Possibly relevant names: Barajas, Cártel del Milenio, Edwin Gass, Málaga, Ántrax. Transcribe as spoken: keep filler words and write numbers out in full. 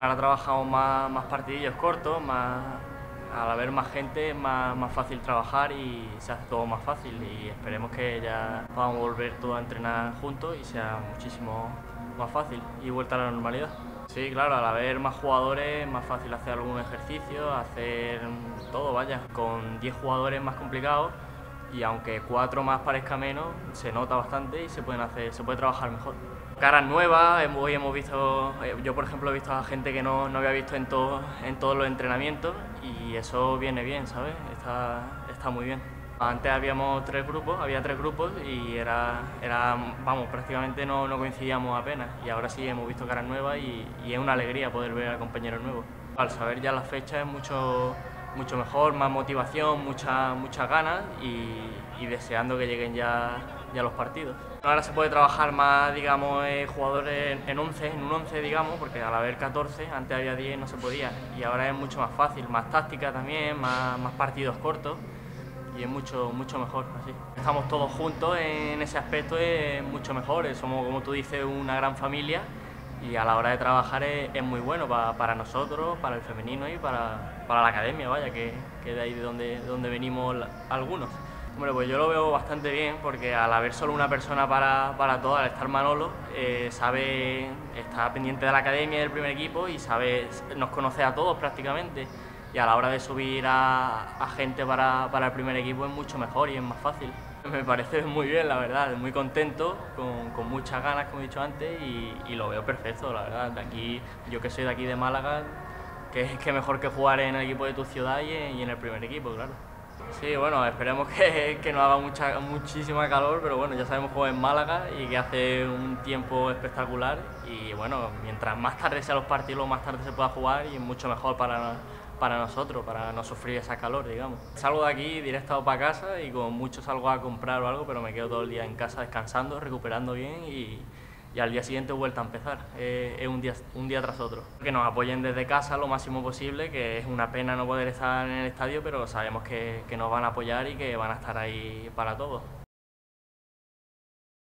Ahora trabajamos más, más partidillos cortos, más, al haber más gente es más, más fácil trabajar y se hace todo más fácil, y esperemos que ya podamos volver todos a entrenar juntos y sea muchísimo más fácil y vuelta a la normalidad. Sí, claro, al haber más jugadores es más fácil hacer algún ejercicio, hacer todo, vaya. Con diez jugadores es más complicado y aunque cuatro más parezca menos, se nota bastante y se, pueden hacer, se puede trabajar mejor. Caras nuevas, hoy hemos visto, yo por ejemplo he visto a gente que no, no había visto en, todo, en todos los entrenamientos, y eso viene bien, ¿sabes? Está, está muy bien. Antes habíamos tres grupos, había tres grupos y era, era vamos, prácticamente no, no coincidíamos apenas, y ahora sí hemos visto caras nuevas y, y es una alegría poder ver a compañeros nuevos. Al saber ya las fechas es mucho, mucho mejor, más motivación, mucha, muchas ganas y, y deseando que lleguen ya ya los partidos. Ahora se puede trabajar más, digamos, eh, jugadores en once, en un once, digamos, porque al haber catorce, antes había diez, no se podía, y ahora es mucho más fácil, más táctica también, más, más partidos cortos, y es mucho, mucho mejor así. Estamos todos juntos en ese aspecto, es mucho mejor, somos, como tú dices, una gran familia, y a la hora de trabajar es, es muy bueno para, para nosotros, para el femenino y para, para la academia, vaya, que, que de ahí de donde, de donde venimos la, algunos. Hombre, pues yo lo veo bastante bien, porque al haber solo una persona para, para todo, al estar Manolo, eh, sabe, está pendiente de la academia del primer equipo y sabe, nos conoce a todos prácticamente. Y a la hora de subir a, a gente para, para el primer equipo es mucho mejor y es más fácil. Me parece muy bien, la verdad, muy contento, con, con muchas ganas, como he dicho antes, y, y lo veo perfecto, la verdad. De aquí, yo que soy de aquí de Málaga, que, que mejor que jugar en el equipo de tu ciudad y en, y en el primer equipo, claro. Sí, bueno, esperemos que, que no haga mucha, muchísima calor, pero bueno, ya sabemos cómo es Málaga y que hace un tiempo espectacular, y bueno, mientras más tarde sean los partidos, más tarde se pueda jugar y es mucho mejor para, para nosotros, para no sufrir esa calor, digamos. Salgo de aquí directo para casa y con mucho salgo a comprar o algo, pero me quedo todo el día en casa descansando, recuperando bien y... y al día siguiente vuelta a empezar, es eh, eh, un, día, un día tras otro. Que nos apoyen desde casa lo máximo posible, que es una pena no poder estar en el estadio, pero sabemos que, que nos van a apoyar y que van a estar ahí para todos.